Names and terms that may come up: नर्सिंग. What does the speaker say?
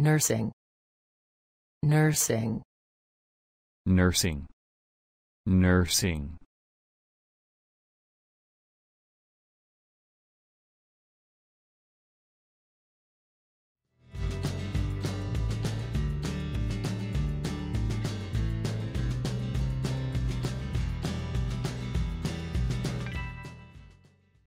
nursing, nursing, nursing, nursing.